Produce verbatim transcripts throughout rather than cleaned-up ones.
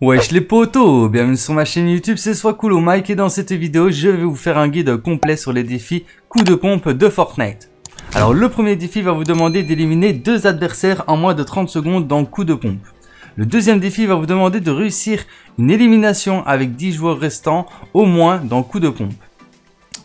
Wesh les potos, bienvenue sur ma chaîne YouTube, c'est Soiscool Mec et dans cette vidéo je vais vous faire un guide complet sur les défis coup de pompe de Fortnite. Alors le premier défi va vous demander d'éliminer deux adversaires en moins de trente secondes dans coup de pompe. Le deuxième défi va vous demander de réussir une élimination avec dix joueurs restants au moins dans coup de pompe.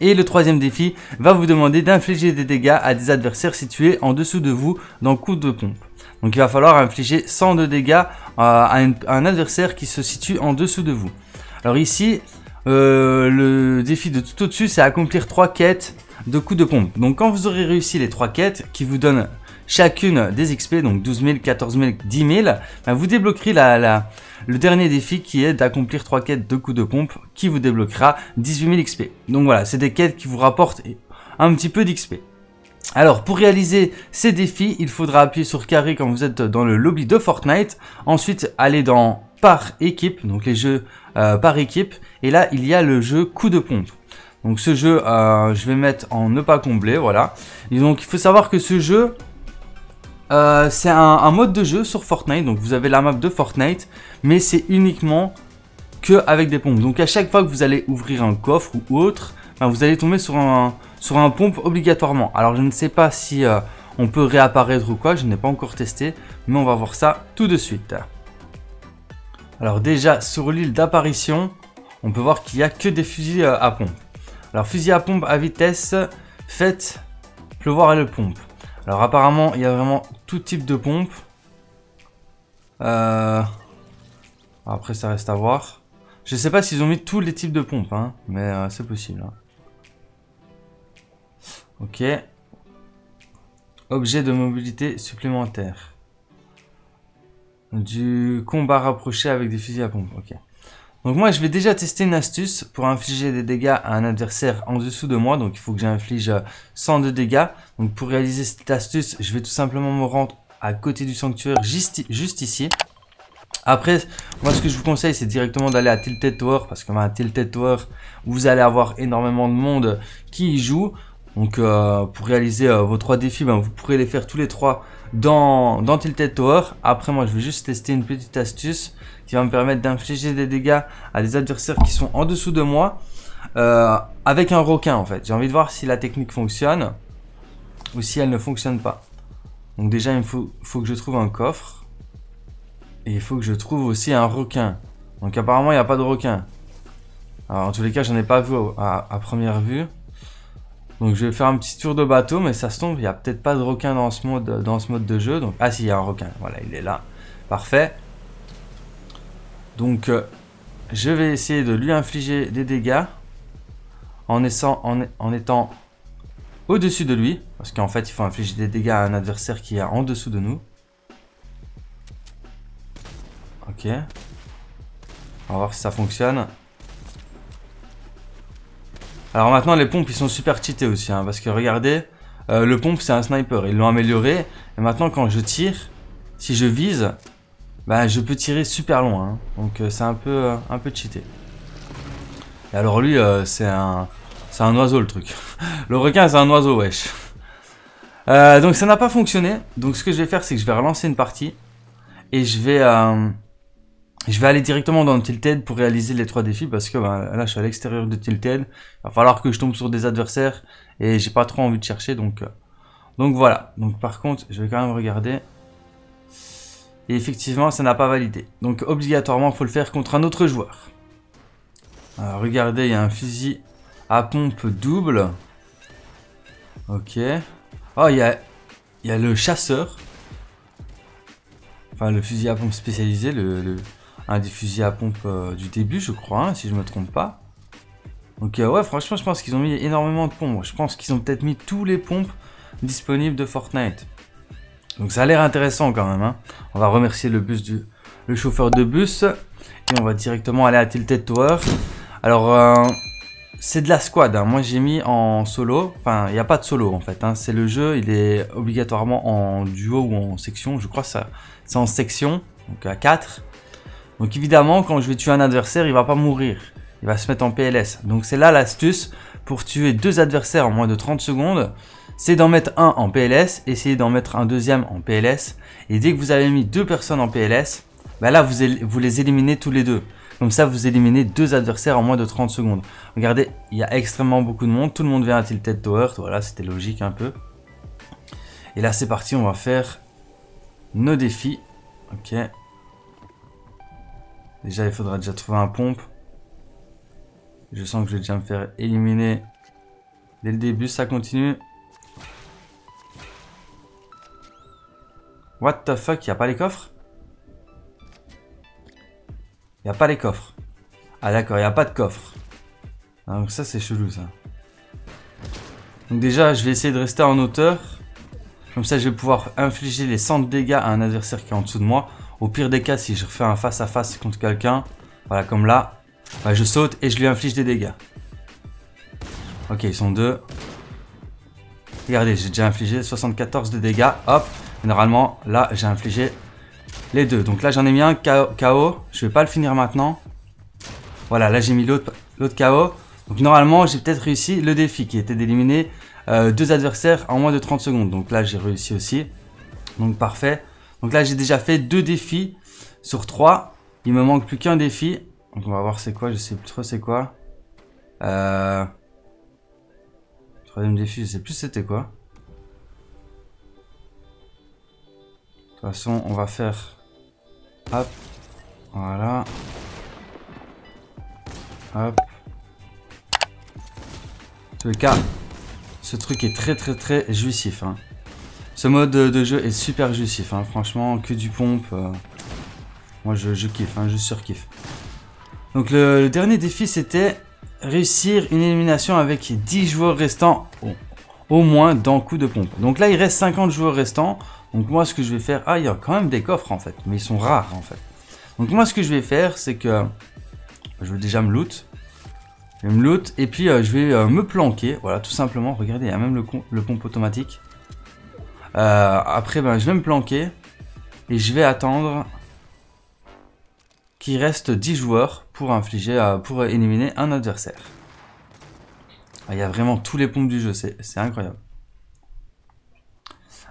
Et le troisième défi va vous demander d'infliger des dégâts à des adversaires situés en dessous de vous dans coup de pompe. Donc il va falloir infliger cent de dégâts à un adversaire qui se situe en dessous de vous. Alors ici, euh, le défi de tout au-dessus, c'est accomplir trois quêtes de coups de pompe. Donc quand vous aurez réussi les trois quêtes qui vous donnent chacune des X P, donc douze mille, quatorze mille, dix mille, ben vous débloquerez la, la, le dernier défi qui est d'accomplir trois quêtes de coups de pompe qui vous débloquera dix-huit mille X P. Donc voilà, c'est des quêtes qui vous rapportent un petit peu d'X P. Alors pour réaliser ces défis, il faudra appuyer sur carré quand vous êtes dans le lobby de Fortnite. Ensuite, aller dans par équipe, donc les jeux euh, par équipe. Et là, il y a le jeu coup de pompe. Donc ce jeu, euh, je vais mettre en ne pas combler, voilà. Et donc il faut savoir que ce jeu, euh, c'est un, un mode de jeu sur Fortnite. Donc vous avez la map de Fortnite, mais c'est uniquement que avec des pompes. Donc à chaque fois que vous allez ouvrir un coffre ou autre, ben, vous allez tomber sur un... sur un pompe obligatoirement. Alors je ne sais pas si euh, on peut réapparaître ou quoi, je n'ai pas encore testé, mais on va voir ça tout de suite. Alors déjà sur l'île d'apparition, on peut voir qu'il n'y a que des fusils euh, à pompe. Alors fusil à pompe à vitesse, faites pleuvoir et le pompe. Alors apparemment il y a vraiment tout type de pompe. Euh... Après ça reste à voir. Je ne sais pas s'ils ont mis tous les types de pompes, hein, mais euh, c'est possible. Hein. Ok. Objet de mobilité supplémentaire. Du combat rapproché avec des fusils à pompe. Ok. Donc moi je vais déjà tester une astuce pour infliger des dégâts à un adversaire en dessous de moi. Donc il faut que j'inflige cent de dégâts. Donc pour réaliser cette astuce, je vais tout simplement me rendre à côté du sanctuaire juste, juste ici. Après, moi ce que je vous conseille c'est directement d'aller à Tilted Towers. Parce que à Tilted Towers, vous allez avoir énormément de monde qui y joue. Donc euh, pour réaliser euh, vos trois défis, ben, vous pourrez les faire tous les trois dans, dans Tilted Tower. Après moi je vais juste tester une petite astuce qui va me permettre d'infliger des dégâts à des adversaires qui sont en dessous de moi euh, avec un requin en fait. J'ai envie de voir si la technique fonctionne ou si elle ne fonctionne pas. Donc déjà il me faut, faut que je trouve un coffre et il faut que je trouve aussi un requin. Donc apparemment il n'y a pas de requin. Alors en tous les cas j'en ai pas vu à, à, à première vue. Donc je vais faire un petit tour de bateau, mais ça se tombe, il n'y a peut-être pas de requin dans ce mode, dans ce mode de jeu. Donc, ah si, il y a un requin, voilà, il est là. Parfait. Donc euh, je vais essayer de lui infliger des dégâts en, essayant, en, en étant au-dessus de lui. Parce qu'en fait, il faut infliger des dégâts à un adversaire qui est en dessous de nous. Ok. On va voir si ça fonctionne. Alors maintenant les pompes ils sont super cheatés aussi hein, parce que regardez euh, le pompe c'est un sniper, ils l'ont amélioré et maintenant quand je tire, si je vise, bah, je peux tirer super loin hein. Donc euh, c'est un peu, euh, un peu cheaté. Et alors lui euh, c'est un, c'est un oiseau le truc, le requin c'est un oiseau wesh. Euh, donc ça n'a pas fonctionné, donc ce que je vais faire c'est que je vais relancer une partie et je vais... Euh, Je vais aller directement dans le Tilted pour réaliser les trois défis parce que ben, là je suis à l'extérieur de Tilted. Il va falloir que je tombe sur des adversaires et j'ai pas trop envie de chercher donc, euh, donc voilà. Donc par contre je vais quand même regarder. Et effectivement ça n'a pas validé. Donc obligatoirement il faut le faire contre un autre joueur. Alors, regardez il y a un fusil à pompe double. Ok. Oh il y a, il y a le chasseur. Enfin le fusil à pompe spécialisé, le... le... un des fusils à pompe euh, du début je crois, hein, si je me trompe pas. Donc euh, ouais franchement je pense qu'ils ont mis énormément de pompes. Je pense qu'ils ont peut-être mis tous les pompes disponibles de Fortnite. Donc ça a l'air intéressant quand même. Hein. On va remercier le, bus du... le chauffeur de bus. Et on va directement aller à Tilted Tower. Alors, euh, c'est de la squad. Hein. Moi, j'ai mis en solo. Enfin, il n'y a pas de solo, en fait. Hein. C'est le jeu. Il est obligatoirement en duo ou en section. Je crois que c'est en section. Donc, à quatre. Donc, évidemment, quand je vais tuer un adversaire, il ne va pas mourir. Il va se mettre en P L S. Donc, c'est là l'astuce pour tuer deux adversaires en moins de trente secondes. C'est d'en mettre un en P L S. Essayez d'en mettre un deuxième en P L S. Et dès que vous avez mis deux personnes en P L S, bah là, vous, vous les éliminez tous les deux. Comme ça, vous éliminez deux adversaires en moins de trente secondes. Regardez, il y a extrêmement beaucoup de monde. Tout le monde vient à Tilted Towers. Voilà, c'était logique un peu. Et là, c'est parti. On va faire nos défis. Ok. Déjà, il faudra déjà trouver un pompe. Je sens que je vais déjà me faire éliminer dès le début. Ça continue. What the fuck, il n'y a pas les coffres? Il n'y a pas les coffres. Ah d'accord, il n'y a pas de coffre. Ah, donc ça, c'est chelou, ça. Donc déjà, je vais essayer de rester en hauteur. Comme ça, je vais pouvoir infliger les cent de dégâts à un adversaire qui est en dessous de moi. Au pire des cas, si je refais un face-à-face -face contre quelqu'un, voilà, comme là, bah, je saute et je lui inflige des dégâts. Ok, ils sont deux. Regardez, j'ai déjà infligé soixante-quatorze de dégâts. Hop, généralement, là, j'ai infligé les deux. Donc là, j'en ai mis un K O. Je vais pas le finir maintenant. Voilà, là, j'ai mis l'autre K O. Donc normalement, j'ai peut-être réussi le défi qui était d'éliminer euh, deux adversaires en moins de trente secondes. Donc là, j'ai réussi aussi. Donc parfait. Donc là, j'ai déjà fait deux défis sur trois. Il me manque plus qu'un défi. Donc on va voir c'est quoi. Je sais plus trop c'est quoi. Euh... Troisième défi, je sais plus c'était quoi. De toute façon, on va faire... Hop. Voilà. Hop. En tout cas, ce truc est très très très jouissif. Hein. Ce mode de jeu est super jouissif, hein. Franchement, que du pompe. Euh, moi, je, je kiffe, hein, je surkiffe. Donc, le, le dernier défi, c'était réussir une élimination avec dix joueurs restants au, au moins d'un coup de pompe. Donc là, il reste cinquante joueurs restants. Donc, moi, ce que je vais faire... Ah, il y a quand même des coffres, en fait. Mais ils sont rares, en fait. Donc, moi, ce que je vais faire, c'est que... Je vais déjà me loot. Je vais me loot. Et puis, euh, je vais euh, me planquer. Voilà, tout simplement. Regardez, il y a même le, le pompe automatique. Euh, après, ben, je vais me planquer et je vais attendre qu'il reste dix joueurs pour infliger, euh, pour éliminer un adversaire. Ah, il y a vraiment tous les pompes du jeu, c'est incroyable.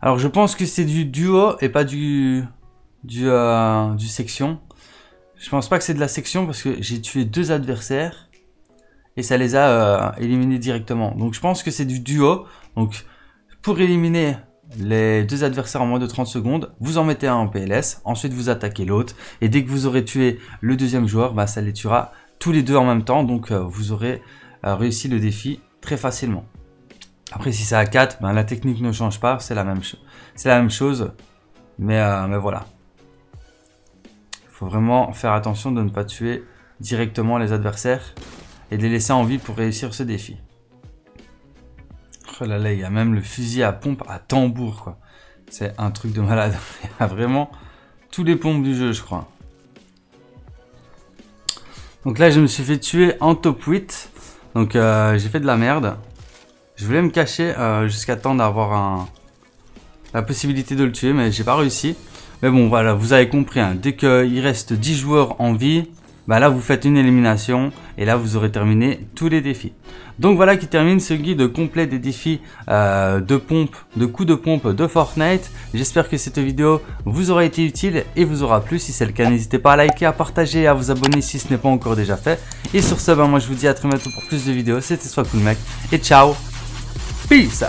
Alors, je pense que c'est du duo et pas du, du, euh, du section. Je pense pas que c'est de la section parce que j'ai tué deux adversaires et ça les a euh, éliminés directement. Donc, je pense que c'est du duo. Donc, pour éliminer les deux adversaires en moins de trente secondes, vous en mettez un en P L S, ensuite vous attaquez l'autre, et dès que vous aurez tué le deuxième joueur, bah, ça les tuera tous les deux en même temps, donc euh, vous aurez euh, réussi le défi très facilement. Après, si c'est à quatre, bah, la technique ne change pas, c'est la, la même chose, mais, euh, mais voilà. Il faut vraiment faire attention de ne pas tuer directement les adversaires et de les laisser en vie pour réussir ce défi. Oh là là, il y a même le fusil à pompe à tambour, quoi. C'est un truc de malade. Il y a vraiment tous les pompes du jeu, je crois. Donc là, je me suis fait tuer en top huit. Donc, euh, j'ai fait de la merde. Je voulais me cacher euh, jusqu'à temps d'avoir un... la possibilité de le tuer, mais j'ai pas réussi. Mais bon, voilà, vous avez compris. Hein. Dès qu'il reste dix joueurs en vie... Bah là vous faites une élimination et là vous aurez terminé tous les défis. Donc voilà qui termine ce guide complet des défis euh, de pompe, de coups de pompe de Fortnite. J'espère que cette vidéo vous aura été utile et vous aura plu. Si c'est le cas, n'hésitez pas à liker, à partager et à vous abonner si ce n'est pas encore déjà fait. Et sur ce, bah, moi je vous dis à très bientôt pour plus de vidéos. C'était Soiscool Mec et ciao. Peace.